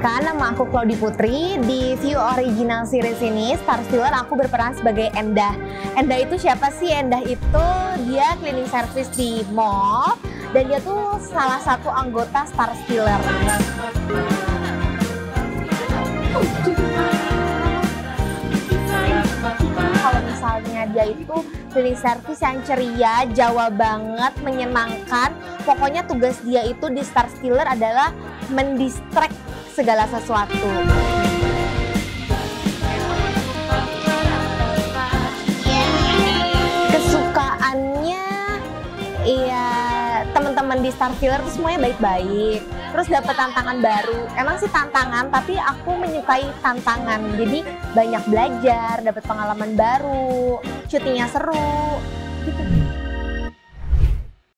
perkenalkan, nama aku Claudy Putri. Di Viu Original Series ini, Star Stealer, aku berperan sebagai Endah. Endah itu siapa sih? Endah itu dia cleaning service di mall, dan dia tuh salah satu anggota Star Stealer. Kalau misalnya dia itu cleaning service yang ceria, Jawa banget, menyenangkan. Pokoknya tugas dia itu di Star Stealer adalah mendistract segala sesuatu. Kesukaannya ya teman-teman di Star Stealer tuh semuanya baik-baik. Terus dapat tantangan baru. Emang sih tantangan, tapi aku menyukai tantangan. Jadi banyak belajar, dapat pengalaman baru, cutinya seru gitu.